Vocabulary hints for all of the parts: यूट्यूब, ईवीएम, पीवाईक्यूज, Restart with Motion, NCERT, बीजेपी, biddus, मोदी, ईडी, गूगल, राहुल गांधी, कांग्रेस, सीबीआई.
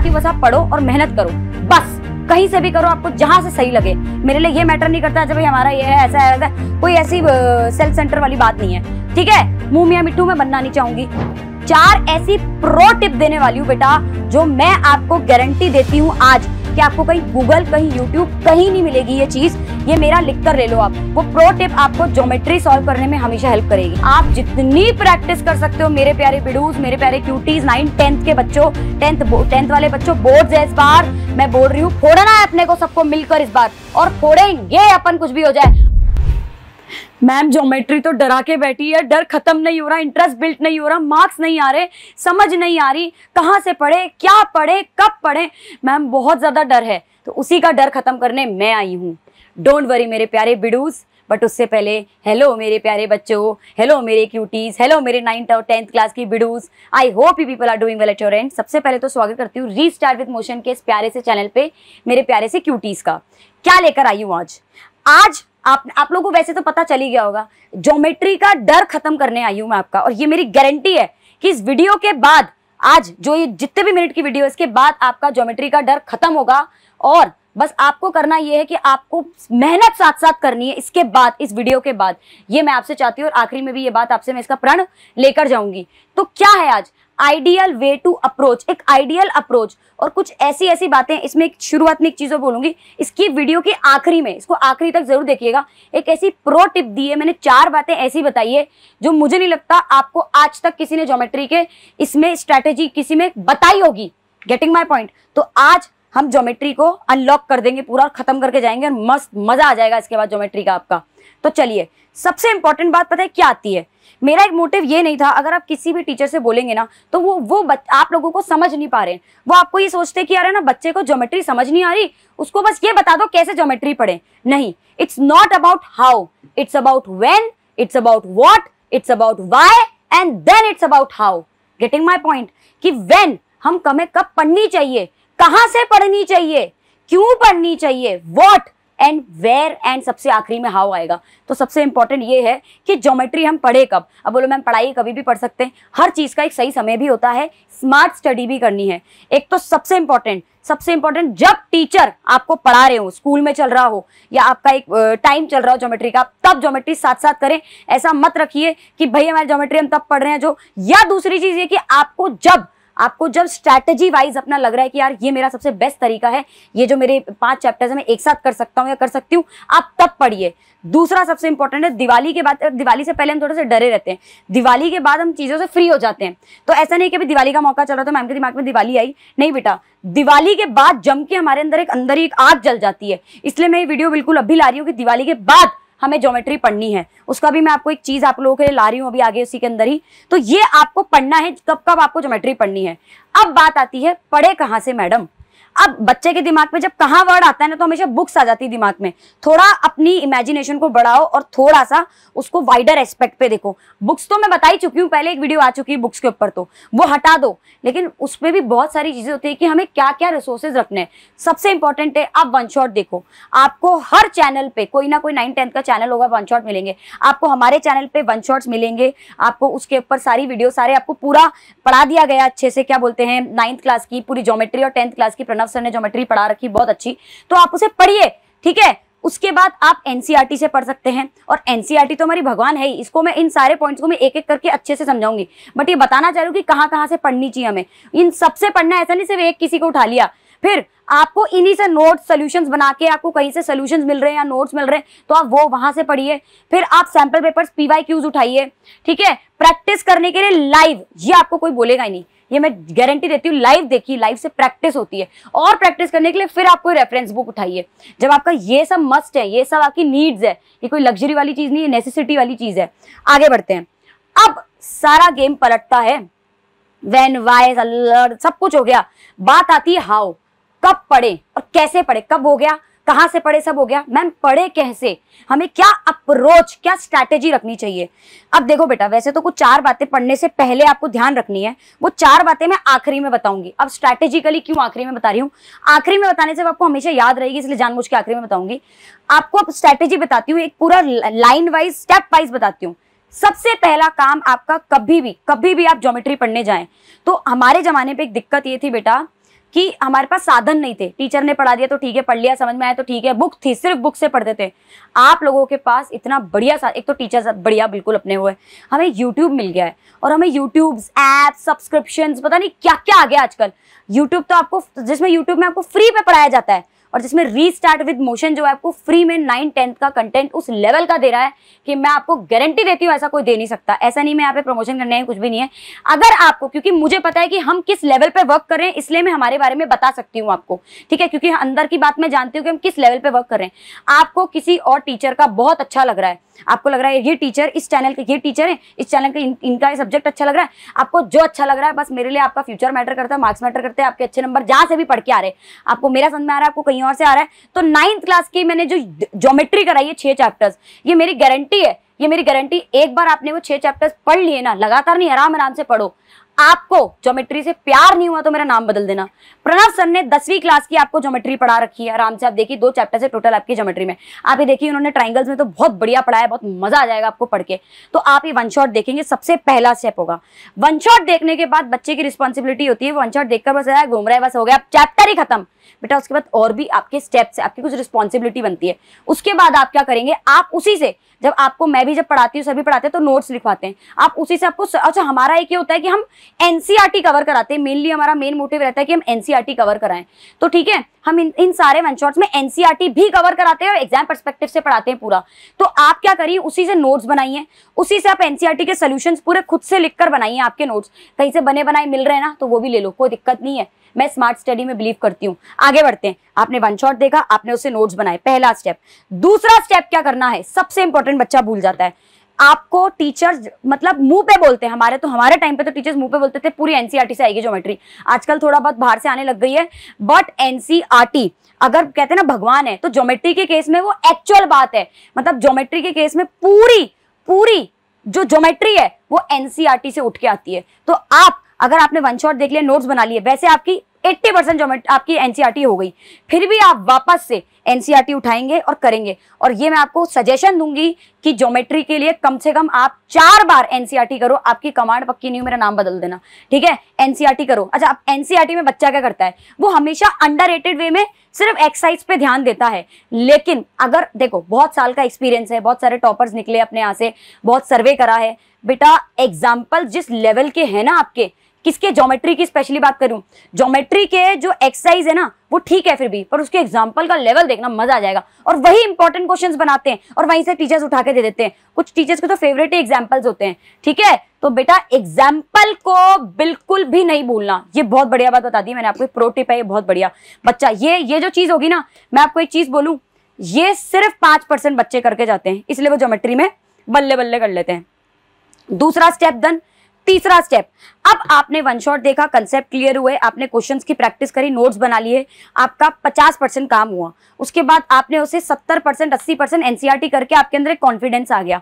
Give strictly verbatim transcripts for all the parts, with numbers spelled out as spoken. आती है बस आप पढ़ो और मेहनत करो, बस कहीं से भी करो, आपको जहाँ से सही लगे। मेरे लिए ये मैटर नहीं करता भाई हमारा ये है, ऐसा है, ऐसा है, कोई ऐसी सेल्फ सेंटर वाली बात नहीं है, ठीक है। मुँह मियाँ मिट्टू में बनना नहीं चाहूंगी। चार ऐसी प्रो टिप देने वाली हूँ बेटा, जो मैं आपको गारंटी देती हूँ आज कि आपको कहीं गूगल, कहीं यूट्यूब, कहीं नहीं मिलेगी ये चीज। ये मेरा लिख कर ले लो आप। वो प्रो टिप आपको ज्योमेट्री सॉल्व करने में हमेशा हेल्प करेगी। आप जितनी प्रैक्टिस कर सकते हो मेरे प्यारे बिडूज, मेरे प्यारे क्यूटीज, नाइन्थ टेंथ के बच्चों, टेंथ टेंथ वाले बच्चों, बोर्ड है इस बार, मैं बोल रही हूँ फोड़ना है अपने को सबको मिलकर इस बार, और फोड़ेंगे अपन कुछ भी हो जाए। मैम ज्योमेट्री तो डरा के बैठी है, डर खत्म नहीं हो रहा, इंटरेस्ट बिल्ड नहीं हो रहा, मार्क्स नहीं आ रहे, समझ नहीं आ रही, कहाँ से पढ़े, क्या पढ़े, कब पढ़े। मैम बहुत ज़्यादा डर है, तो उसी का डर खत्म करने मैं आई हूँ। डोंट वरी मेरे प्यारे बिडूस, बट उससे पहले हेलो मेरे प्यारे बच्चों, हेलो मेरे क्यूटीज, हेलो मेरे नाइन्थ और टेंथ क्लास की बिडूस। I hope you people are doing well at your end. सबसे पहले तो स्वागत करती हूँ रीस्टार्ट विद मोशन के इस प्यारे से चैनल पे, मेरे प्यारे से क्यूटीज का। क्या लेकर आई हूँ आज? आज आप आप लोगों को वैसे तो पता चल ही गया होगा, ज्योमेट्री का डर खत्म करने आई हूं मैं आपका। और ये मेरी गारंटी है कि इस वीडियो के बाद, आज जो ये जितने भी मिनट की वीडियो, इसके बाद आपका ज्योमेट्री का डर खत्म होगा। और बस आपको करना ये है कि आपको मेहनत साथ साथ करनी है इसके बाद, इस वीडियो के बाद, ये मैं आपसे चाहती हूँ। और आखिरी में भी ये बात आपसे मैं इसका प्रण लेकर जाऊंगी। तो क्या है आज आइडियल वे टू अप्रोच, एक आइडियल अप्रोच और कुछ ऐसी ऐसी बातें। इसमें एक शुरुआत में एक चीज़ और बोलूँगी, इसकी वीडियो के आखिरी में, इसको आखिरी तक जरूर देखिएगा। एक ऐसी प्रो टिप दी है मैंने, चार बातें ऐसी बताई है जो मुझे नहीं लगता आपको आज तक किसी ने ज्योमेट्री के इसमें स्ट्रैटेजी किसी में बताई होगी। Getting my point? तो आज हम ज्योमेट्री को अनलॉक कर देंगे पूरा, और खत्म करके जाएंगे, और मस्त मजा आ जाएगा इसके बाद ज्योमेट्री का आपका। तो चलिए, सबसे इंपॉर्टेंट बात पता है क्या आती है? मेरा एक मोटिव ये नहीं था, अगर आप किसी भी टीचर से बोलेंगे ना तो वो वो आप लोगों को समझ नहीं पा रहे, वो आपको ये सोचते कि यार ना बच्चे को ज्योमेट्री समझ नहीं आ रही, उसको बस ये बता दो कैसे ज्योमेट्री पढ़े। नहीं, it's not about how, it's about when, it's about what, it's about why, and then it's about how. Getting my point? कि व्हेन हम हमें कब पढ़नी चाहिए, कहाँ से पढ़नी चाहिए, क्यों पढ़नी चाहिए, व्हाट एंड वेयर, एंड सबसे आखिरी में हाउ आएगा। तो सबसे इंपॉर्टेंट ये है कि ज्योमेट्री हम पढ़े कब। अब बोलो मैम पढ़ाई कभी भी पढ़ सकते हैं, हर चीज़ का एक सही समय भी होता है, स्मार्ट स्टडी भी करनी है। एक तो सबसे इंपॉर्टेंट, सबसे इंपॉर्टेंट जब टीचर आपको पढ़ा रहे हो, स्कूल में चल रहा हो, या आपका एक टाइम चल रहा हो ज्योमेट्री का, तब ज्योमेट्री साथ साथ करें। ऐसा मत रखिए कि भाई हमारे ज्योमेट्री हम तब पढ़ रहे हैं जो, या दूसरी चीज़ ये कि आपको जब आपको जब स्ट्रैटेजी वाइज अपना लग रहा है कि यार ये मेरा सबसे बेस्ट तरीका है, ये जो मेरे पांच चैप्टर्स हैं मैं एक साथ कर सकता हूँ या कर सकती हूँ, आप तब पढ़िए। दूसरा सबसे इंपॉर्टेंट है, दिवाली के बाद, दिवाली से पहले हम थोड़े से डरे रहते हैं, दिवाली के बाद हम चीज़ों से फ्री हो जाते हैं। तो ऐसा नहीं कि अभी दिवाली का मौका चल रहा था मैम के दिमाग में दिवाली आई, नहीं बेटा, दिवाली के बाद जम के हमारे अंदर एक अंदर ही एक आग जल जाती है। इसलिए मैं ये वीडियो बिल्कुल अभी ला रही हूँ कि दिवाली के बाद हमें ज्योमेट्री पढ़नी है, उसका भी मैं आपको एक चीज आप लोगों के लिए ला रही हूँ अभी आगे उसी के अंदर ही। तो ये आपको पढ़ना है कब कब आपको ज्योमेट्री पढ़नी है। अब बात आती है पढ़े कहाँ से मैडम। अब बच्चे के दिमाग में जब कहाँ वर्ड आता है ना तो हमेशा बुक्स आ जाती है दिमाग में। थोड़ा अपनी इमेजिनेशन को बढ़ाओ और थोड़ा सा उसको वाइडर एस्पेक्ट पे देखो। बुक्स तो मैं बता ही चुकी हूँ, पहले एक वीडियो आ चुकी है बुक्स के ऊपर, तो वो हटा दो, लेकिन उसमें भी बहुत सारी चीज़ें होती है कि हमें क्या क्या रिसोर्सेज रखने हैं। सबसे इंपॉर्टेंट है आप वन शॉट देखो, आपको हर चैनल पर कोई ना कोई नाइन टेंथ का चैनल होगा, वन शॉट मिलेंगे आपको, हमारे चैनल पर वन शॉट्स मिलेंगे आपको, उसके ऊपर सारी वीडियो, सारे आपको पूरा पढ़ा दिया गया अच्छे से। क्या बोलते हैं, नाइन्थ क्लास की पूरी ज्योमेट्री और टेंथ क्लास की प्रणव सर ने ज्योमेट्री पढ़ा रखी बहुत अच्छी, तो आप उसे पढ़िए, ठीक है। उसके बाद आप एनसीईआरटी से पढ़ सकते हैं, और एनसीईआरटी तो हमारी भगवान है ही, इसको मैं इन सारे पॉइंट्स को मैं एक एक करके अच्छे से समझाऊंगी, बट ये बताना चाह रही हूँ कि कहाँ कहाँ से पढ़नी चाहिए हमें, इन सबसे पढ़ना है, ऐसा नहीं सिर्फ एक किसी को उठा लिया। फिर आपको इन्हीं से नोट्स, सॉल्यूशंस बना के, आपको कहीं से सॉल्यूशंस मिल रहे हैं या नोट्स मिल रहे हैं तो आप वो वहाँ से पढ़िए। फिर आप सैम्पल पेपर्स, पीवाईक्यूज उठाइए, ठीक है, प्रैक्टिस करने के लिए लाइव, ये आपको कोई बोलेगा ही नहीं, ये मैं गारंटी देती हूँ, लाइव देखिए, लाइव से प्रैक्टिस होती है। और प्रैक्टिस करने के लिए फिर आपको रेफरेंस बुक उठाइए। जब आपका ये सब मस्ट है, ये सब आपकी नीड्स है, ये कोई लग्जरी वाली चीज़ नहीं है, नेसेसिटी वाली चीज़ है। आगे बढ़ते हैं, अब सारा गेम पलटता है, व्हेन, व्हाई, सब कुछ हो गया, बात आती है हाउ, कब पढ़े और कैसे पढ़े, कब हो गया, कहाँ से पढ़े, सब हो गया। मैम पढ़े कैसे, हमें क्या अप्रोच, क्या स्ट्रैटेजी रखनी चाहिए। अब देखो बेटा, वैसे तो कुछ चार बातें पढ़ने से पहले आपको ध्यान रखनी है, वो चार बातें मैं आखिरी में बताऊंगी। अब स्ट्रैटेजिकली क्यों आखिरी में बता रही हूँ, आखिरी में बताने से आपको हमेशा याद रहेगी, इसलिए जानबूझ के आखिरी में बताऊंगी आपको। अब स्ट्रैटेजी बताती हूँ, एक पूरा लाइन वाइज, स्टेप वाइज बताती हूँ। सबसे पहला काम आपका, कभी भी कभी भी आप ज्योमेट्री पढ़ने जाएं तो हमारे जमाने पे एक दिक्कत ये थी बेटा कि हमारे पास साधन नहीं थे। टीचर ने पढ़ा दिया तो ठीक है, पढ़ लिया, समझ में आया तो ठीक है, बुक थी, सिर्फ बुक से पढ़ते थे। आप लोगों के पास इतना बढ़िया सा, एक तो टीचर बढ़िया बिल्कुल अपने हुए, हमें यूट्यूब मिल गया है और हमें यूट्यूब ऐप्स, सब्सक्रिप्शंस, पता नहीं क्या क्या आ गया आजकल। यूट्यूब तो आपको, जिसमें यूट्यूब में आपको फ्री पे पढ़ाया जाता है और जिसमें रीस्टार्ट विद मोशन जो है आपको फ्री में नाइन टेंथ का कंटेंट उस लेवल का दे रहा है कि मैं आपको गारंटी देती हूँ ऐसा कोई दे नहीं सकता। ऐसा नहीं मैं यहाँ पे प्रमोशन करने है, कुछ भी नहीं है। अगर आपको, क्योंकि मुझे पता है कि हम किस लेवल पे वर्क कर रहे हैं, इसलिए मैं हमारे बारे में बता सकती हूँ आपको, ठीक है, क्योंकि अंदर की बात मैं जानती हूँ कि हम किस लेवल पे वर्क कर रहे हैं। आपको किसी और टीचर का बहुत अच्छा लग रहा है, आपको लग रहा है ये टीचर, इस चैनल के ये टीचर है, इस चैनल का इन, इनका सब्जेक्ट अच्छा लग रहा है, आपको जो अच्छा लग रहा है, बस मेरे लिए आपका फ्यूचर मैटर करता है, मार्क्स मैटर करते हैं, आपके अच्छे नंबर जहाँ से भी पढ़ के आ रहे हैं, आपको मेरा समझ में आ रहा है, आपको कहीं और से आ रहा है। तो नाइन्थ क्लास की मैंने जो ज्योमेट्री कराई है, छह चैप्टर्स, ये मेरी गारंटी है, ये मेरी गारंटी, एक बार आपने वो छह चैप्टर्स पढ़ लिए ना, लगातार नहीं, आराम आराम से पढ़ो, आपको ज्योमेट्री से प्यार नहीं हुआ तो मेरा नाम बदल देना। प्रणव सर ने दसवीं क्लास की आपको ज्योमेट्री पढ़ा रखी है, आराम से आप देखिए, दो चैप्टर से टोटल आपकी ज्योमेट्री में, आप ये देखिए उन्होंने ट्राइंगल्स में तो बहुत बढ़िया पढ़ा है, बहुत मजा आ जाएगा आपको पढ़ के। तो आप ये वन शॉट देखेंगे, सबसे पहला स्टेप होगा। वन शॉट देखने के बाद बच्चे की रिस्पॉन्सिबिलिटी होती है, वन शॉट देखकर बस आया घूम रहा है, बस हो गया, आप चैप्टर ही खत्म। बेटा उसके बाद और भी आपके स्टेप्स है, आपकी कुछ रिस्पॉन्सिबिलिटी बनती है। उसके बाद आप क्या करेंगे, आप उसी से, जब आपको मैं भी जब पढ़ाती हूँ, सभी पढ़ाते हैं तो नोट्स लिखवाते हैं, आप उसी से आपको, अच्छा हमारा एक ये होता है कि हम एनसीईआरटी कवर कराते हैं, मेनली हमारा मेन मोटिव रहता है कि हम एनसीईआरटी कवर कराएं, तो ठीक है, हम इन, इन सारे वन शॉट्स में एनसीईआरटी भी कवर कराते हैं और एग्जाम पर्सपेक्टिव से पढ़ाते हैं पूरा। तो आप क्या करिए, उसी से नोट्स बनाइए, उसी से आप एनसीईआरटी के सॉल्यूशंस पूरे खुद से लिखकर बनाइए। आपके नोट्स कहीं से बने बनाए मिल रहे हैं ना, तो वो भी ले लो, कोई दिक्कत नहीं है, मैं स्मार्ट स्टडी में बिलीव करती हूँ। आगे बढ़ते हैं, आपने वन शॉट देखा, आपने उससे नोट्स बनाए, पहला स्टेप। दूसरा स्टेप क्या करना है, सबसे इंपॉर्टेंट बच्चा भूल जाता है, आपको टीचर्स मतलब मुंह पे बोलते हैं, हमारे तो हमारे टाइम पे तो टीचर्स मुंह पे बोलते थे पूरी एनसीईआरटी से आएगी ज्योमेट्री, आजकल थोड़ा बहुत बाहर से आने लग गई है, बट एनसीईआरटी अगर कहते हैं ना भगवान है, तो ज्योमेट्री के केस में वो एक्चुअल बात है, मतलब ज्योमेट्री के केस में पूरी पूरी जो ज्योमेट्री है वो एनसीईआरटी से उठ के आती है। तो आप अगर आपने वन शॉट देख लिया, नोट्स बना लिए, वैसे आपकी अस्सी परसेंट ज्योमेट्री आपकी एनसीईआरटी हो गई, फिर भी आप वापस से एनसीईआरटी उठाएंगे और करेंगे। और ये मैं आपको सजेशन दूंगी कि ज्योमेट्री के लिए कम से कम आप चार बार एनसीईआरटी करो, आपकी कमांड पक्की नहीं हो, मेरा नाम बदल देना, ठीक है, एनसीईआरटी करो। अच्छा, आप एनसीईआरटी में बच्चा क्या करता है, वो हमेशा अंडररेटेड वे में सिर्फ एक्सरसाइज पे ध्यान देता है, लेकिन अगर देखो बहुत साल का एक्सपीरियंस है, बहुत सारे टॉपर्स निकले अपने यहाँ से, बहुत सर्वे करा है, बेटा एग्जाम्पल जिस लेवल के है ना आपके, किसके, ज्योमेट्री की स्पेशली बात करूं, ज्योमेट्री के जो एक्सरसाइज है ना वो ठीक है फिर भी, पर उसके एग्जाम्पल का लेवल देखना, मजा आ जाएगा। और वही इंपॉर्टेंट क्वेश्चंस बनाते हैं और वहीं से टीचर्स उठा के दे देते हैं, कुछ टीचर्स के तो फेवरेट ही एग्जाम्पल्स होते हैं, ठीक है। तो बेटा एग्जाम्पल को बिल्कुल भी नहीं भूलना, ये बहुत बढ़िया बात बता दी मैंने आपको, प्रो टिप है ये, बहुत बढ़िया बच्चा, ये ये जो चीज होगी ना, मैं आपको एक चीज बोलूं, ये सिर्फ पांच परसेंट बच्चे करके जाते हैं, इसलिए वो ज्योमेट्री में बल्ले बल्ले कर लेते हैं। दूसरा स्टेप डन। तीसरा स्टेप, अब आपने वन शॉट देखा, कंसेप्ट क्लियर हुए, आपने क्वेश्चंस की प्रैक्टिस करी, नोट्स बना लिए, आपका पचास परसेंट काम हुआ, उसके बाद आपने उसे सत्तर परसेंट, अस्सी परसेंट एनसीईआरटी करके आपके अंदर एक कॉन्फिडेंस आ गया।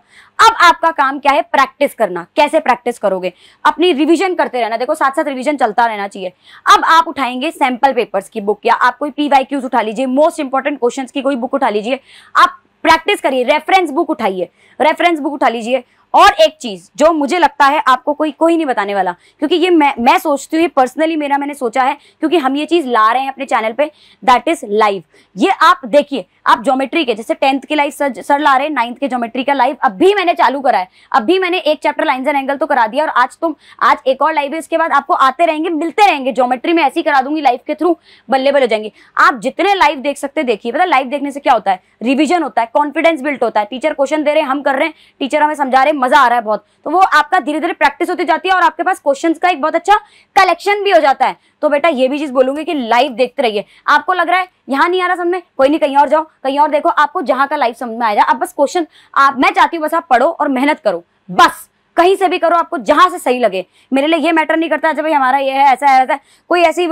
अब आपका काम क्या है, प्रैक्टिस करना। कैसे प्रैक्टिस करोगे, अपनी रिवीजन करते रहना, देखो साथ साथ रिवीजन चलता रहना चाहिए। अब आप उठाएंगे सैंपल पेपर्स की बुक, या आप कोई पीवाईक्यूज उठा लीजिए, मोस्ट इंपॉर्टेंट क्वेश्चन की कोई बुक उठा लीजिए, आप प्रैक्टिस करिए, रेफरेंस बुक उठाइए, रेफरेंस बुक उठा लीजिए। और एक चीज जो मुझे लगता है आपको कोई कोई नहीं बताने वाला, क्योंकि ये मैं मैं सोचती हूँ, ये पर्सनली मेरा मैंने सोचा है, क्योंकि हम ये चीज ला रहे हैं अपने चैनल पे, दैट इज लाइव। ये आप देखिए, आप ज्योमेट्री के जैसे टेंथ के लाइव सर, सर ला रहे हैं, नाइन्थ के ज्योमेट्री का लाइव अभी मैंने चालू करा है, अभी मैंने एक चैप्टर लाइन्स एंड एंगल तो करा दिया, और आज तुम आज एक और लाइव है, इसके बाद आपको आते रहेंगे, मिलते रहेंगे, ज्योमेट्री में ऐसी करा दूंगी लाइव के थ्रू, बल्ले बल्ले जाएंगे। आप जितने लाइव देख सकते देखिए, पता लाइव देखने से क्या होता है, रिविजन होता है, कॉन्फिडेंस बिल्ट होता है, टीचर क्वेश्चन दे रहे हैं, हम कर रहे हैं, टीचर हमें समझा रहे, मजा आ रहा है बहुत, तो वो आपका धीरे धीरे प्रैक्टिस होती जाती है और आपके पास क्वेश्चंस का एक बहुत अच्छा कलेक्शन भी हो जाता है। तो बेटा ये भी चीज बोलूंगी कि लाइव देखते रहिए। आपको लग रहा है यहाँ नहीं आ रहा समझ में, कोई नहीं, कहीं और जाओ, कहीं और देखो, आपको जहां का लाइव समझ में आएगा। आप बस क्वेश्चन, आप मैं चाहती हूँ बस आप पढ़ो और मेहनत करो, बस कहीं से भी करो, आपको जहां से सही लगे, मेरे लिए ये मैटर नहीं करता, जब भाई हमारा ये है ऐसा है ऐसा है, कोई ऐसी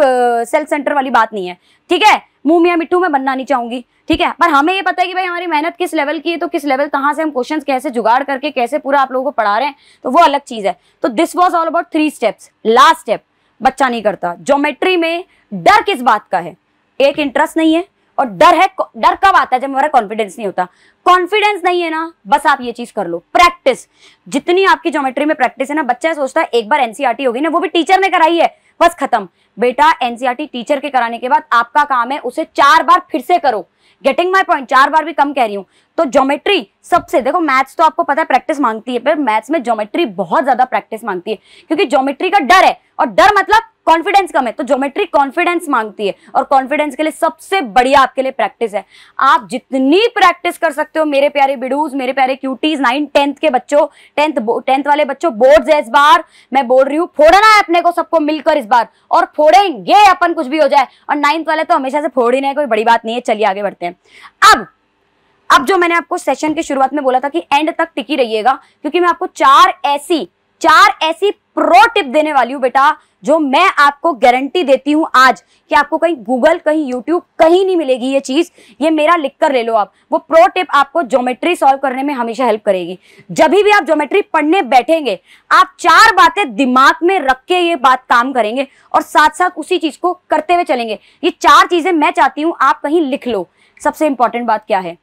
सेल्फ सेंटर वाली बात नहीं है, ठीक है, मुंह मियां मिट्टू में बनना नहीं चाहूंगी, ठीक है, पर हमें ये पता है कि भाई हमारी मेहनत किस लेवल की है, तो किस लेवल, कहाँ से हम क्वेश्चंस कैसे जुगाड़ करके कैसे पूरा आप लोगों को पढ़ा रहे हैं, तो वो अलग चीज है। तो this was all about three steps. Last step बच्चा नहीं करता, ज्योमेट्री में डर किस बात का है, एक इंटरेस्ट नहीं है, और डर है, डर कब आता है जब हमारा कॉन्फिडेंस नहीं होता, कॉन्फिडेंस नहीं है ना, बस आप ये चीज कर लो, प्रैक्टिस, जितनी आपकी ज्योमेट्री में प्रैक्टिस है ना, बच्चा सोचता है एक बार एनसीईआरटी होगी ना, वो भी टीचर ने कराई है, बस खत्म। बेटा एनसीईआरटी टीचर के कराने के बाद आपका काम है उसे चार बार फिर से करो। गेटिंग माई पॉइंट, चार बार भी कम कह रही हूँ। तो ज्योमेट्री सबसे, देखो मैथ्स तो आपको पता है प्रैक्टिस मांगती है, पर मैथ्स में ज्योमेट्री बहुत ज्यादा प्रैक्टिस मांगती है, क्योंकि ज्योमेट्री का डर है और डर मतलब कॉन्फिडेंस कम है, तो ज्योमेट्री कॉन्फिडेंस मांगती है और कॉन्फिडेंस के लिए सबसे बढ़िया आपके लिए प्रैक्टिस है। आप जितनी प्रैक्टिस कर सकते हो मेरे प्यारे बिडूज, मेरे प्यारे क्यूटीज, नाइन टेंथ के बच्चों, टेंथ टेंथ वाले बच्चों, बोर्ड्स है इस बार, मैं बोल रही हूँ फोड़ना है अपने को सबको मिलकर इस बार, और फोड़ेंगे अपन कुछ भी हो जाए। और नाइन्थ वाले तो हमेशा से फोड़ ही नहीं, कोई बड़ी बात नहीं है। चलिए आगे बढ़ते हैं। अब अब जो मैंने आपको सेशन की शुरुआत में बोला था कि एंड तक टिकी रहिएगा, क्योंकि मैं आपको चार ऐसी चार ऐसी प्रो टिप देने वाली हूं बेटा, जो मैं आपको गारंटी देती हूं आज कि आपको कहीं गूगल, कहीं यूट्यूब, कहीं नहीं मिलेगी ये चीज। ये मेरा लिख कर ले लो आप, वो प्रो टिप आपको ज्योमेट्री सॉल्व करने में हमेशा हेल्प करेगी। जब भी आप ज्योमेट्री पढ़ने बैठेंगे, आप चार बातें दिमाग में रख के ये बात काम करेंगे और साथ साथ उसी चीज को करते हुए चलेंगे। ये चार चीजें मैं चाहती हूँ आप कहीं लिख लो। सबसे इंपॉर्टेंट बात क्या है,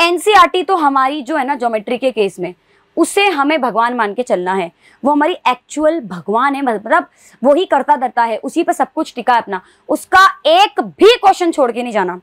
एनसीईआरटी तो हमारी जो है ना ज्योमेट्री के केस में, उसे हमें भगवान मान के चलना है। वो हमारी एक्चुअल भगवान है, मतलब वो ही करता धरता है, उसी पर सब कुछ टिका है अपना, उसका एक भी क्वेश्चन छोड़ के नहीं जाना।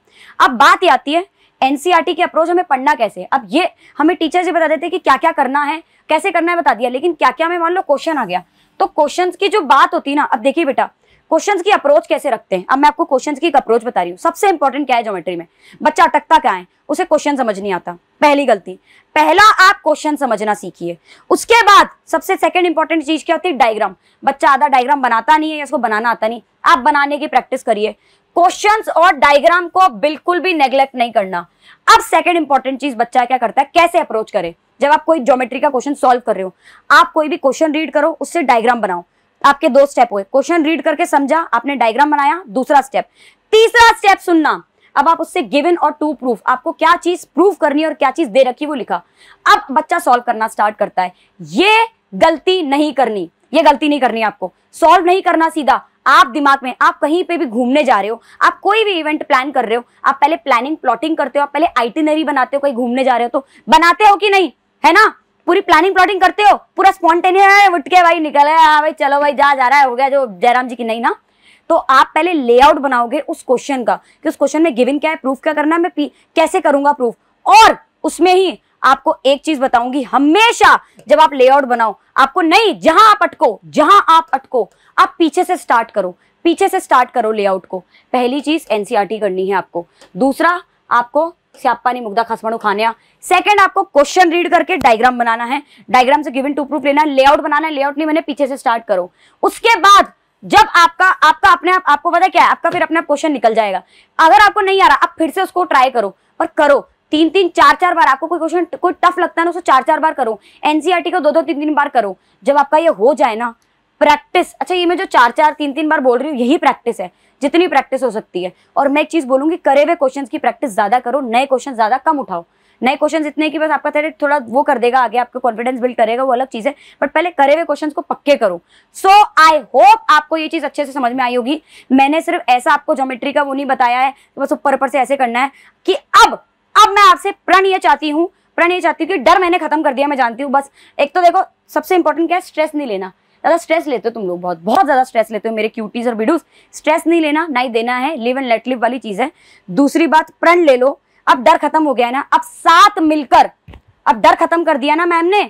अब बात ये आती है एनसीईआरटी के अप्रोच, हमें पढ़ना कैसे। अब ये हमें टीचर जी बता देते हैं कि क्या क्या करना है, कैसे करना है बता दिया, लेकिन क्या क्या में मान लो क्वेश्चन आ गया, तो क्वेश्चन की जो बात होती है ना, अब देखिए बेटा क्वेश्चंस की अप्रोच कैसे रखते हैं। अब मैं आपको क्वेश्चंस की एक अप्रोच बता रही हूँ। सबसे इंपॉर्टेंट क्या है ज्योमेट्री में, बच्चा अटकता क्या है, उसे क्वेश्चन समझ नहीं आता, पहली गलती। पहला आप क्वेश्चन समझना सीखिए। उसके बाद सबसे सेकंड इंपॉर्टेंट चीज क्या होती है, डायग्राम। बच्चा आधा डायग्राम बनाता नहीं है या उसको बनाना आता नहीं, आप बनाने की प्रैक्टिस करिए। क्वेश्चंस और डायग्राम को बिल्कुल भी नेग्लेक्ट नहीं करना। अब सेकंड इंपॉर्टेंट चीज, बच्चा क्या करता है, कैसे अप्रोच करे। जब आप कोई ज्योमेट्री का क्वेश्चन सॉल्व कर रहे हो, आप कोई भी क्वेश्चन रीड करो, उससे डायग्राम बनाओ। आपके दो स्टेप हुए, क्वेश्चन रीड करके समझा, आपने डायग्राम बनाया, दूसरा स्टेप। तीसरा स्टेप सुनना, अब आप उससे गिवन और टू प्रूफ, आपको क्या चीज प्रूफ करनी है और क्या चीज दे रखी वो लिखा। अब बच्चा सॉल्व करना स्टार्ट करता है। ये गलती नहीं करनी, ये गलती नहीं करनी आपको, सॉल्व नहीं करना सीधा। आप दिमाग में, आप कहीं पे भी घूमने जा रहे हो, आप कोई भी इवेंट प्लान कर रहे हो, आप पहले प्लानिंग प्लॉटिंग करते हो, आप पहले आइटिनरी बनाते हो। कहीं घूमने जा रहे हो तो बनाते हो कि नहीं, है ना, पूरी प्लानिंग प्लॉटिंग करते हो, पूरा स्पॉन्टेनियस उठ के भाई निकल है, हाँ भाई चलो भाई जा जा रहा है, हो गया जो जयराम जी की, नहीं ना। तो आप पहले लेआउट बनाओगे उस क्वेश्चन का, कि उस क्वेश्चन में गिवन क्या है, प्रूफ क्या करना है, मैं कैसे करूंगा प्रूफ। और उसमें ही आपको एक चीज बताऊंगी, हमेशा जब आप लेआउट बनाओ, आपको नहीं, जहां आप अटको जहां आप अटको आप पीछे से स्टार्ट करो, पीछे से स्टार्ट करो लेआउट को। पहली चीज एनसीईआरटी करनी है आपको। दूसरा आपको स्यापा नहीं मुग्धा खसमणु खाने। सेकंड आपको क्वेश्चन रीड करके डायग्राम बनाना है, डायग्राम से गिवन टू प्रूफ लेना है, लेआउट बनाना है, लेआउट नहीं मैंने पीछे से स्टार्ट करो। उसके बाद जब आपका आपका अपने आप, आपको पता क्या है, आपका फिर अपने आप क्वेश्चन निकल जाएगा। अगर आपको नहीं आ रहा, आप फिर से उसको ट्राई करो, पर करो तीन तीन चार चार बार। आपको कोई क्वेश्चन कोई टफ लगता है ना, उसको चार चार बार करो, एनसीईआरटी को दो दो तीन तीन बार करो। जब आपका ये हो जाए ना प्रैक्टिस, अच्छा ये मैं जो चार चार तीन तीन बार बोल रही हूँ, यही प्रैक्टिस है, जितनी प्रैक्टिस हो सकती है। और मैं एक चीज बोलूंगी, करे हुए क्वेश्चंस की प्रैक्टिस ज्यादा करो, नए क्वेश्चन ज्यादा कम उठाओ। नए क्वेश्चंस इतने कि बस आपका थोड़ा थोड़ा वो कर देगा आगे, आपका कॉन्फिडेंस बिल्ड करेगा, वो अलग चीज है, बट पहले करे हुए क्वेश्चंस को पक्के करो। सो आई होप आपको ये चीज अच्छे से समझ में आई होगी। मैंने सिर्फ ऐसा आपको ज्योमेट्री का वो नहीं बताया है तो बस ऊपर ऊपर से ऐसे करना है कि अब अब मैं आपसे प्रण ये चाहती हूँ प्रण ये चाहती हूँ कि डर मैंने खत्म कर दिया, मैं जानती हूँ। बस एक तो देखो सबसे इंपॉर्टेंट क्या है, स्ट्रेस नहीं लेना। ज़्यादा स्ट्रेस लेते हो तुम लोग, बहुत बहुत ज़्यादा स्ट्रेस लेते हो मेरे क्यूटीज और बिडूज। स्ट्रेस नहीं लेना, ना ही देना है, लिव एंड लेट लिव वाली चीज़ है। दूसरी बात, प्रण ले लो। अब डर खत्म हो गया है ना, अब साथ मिलकर, अब डर खत्म कर दिया ना मैम ने,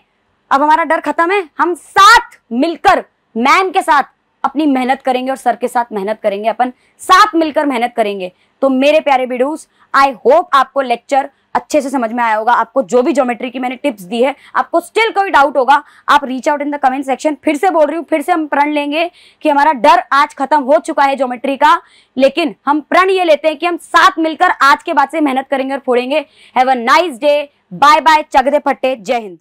अब हमारा डर खत्म है। हम साथ मिलकर मैम के साथ अपनी मेहनत करेंगे और सर के साथ मेहनत करेंगे, अपन साथ मिलकर मेहनत करेंगे। तो मेरे प्यारे बिडूज, आई होप आपको लेक्चर अच्छे से समझ में आया होगा। आपको जो भी ज्योमेट्री की मैंने टिप्स दी है, आपको स्टिल कोई डाउट होगा, आप reach out in the comment section. फिर से बोल रही हूँ, फिर से हम प्रण लेंगे कि हमारा डर आज खत्म हो चुका है ज्योमेट्री का, लेकिन हम प्रण ये लेते हैं कि हम साथ मिलकर आज के बाद से मेहनत करेंगे और फोड़ेंगे। Have a nice day, bye bye, चगदे फट्टे, जय हिंद।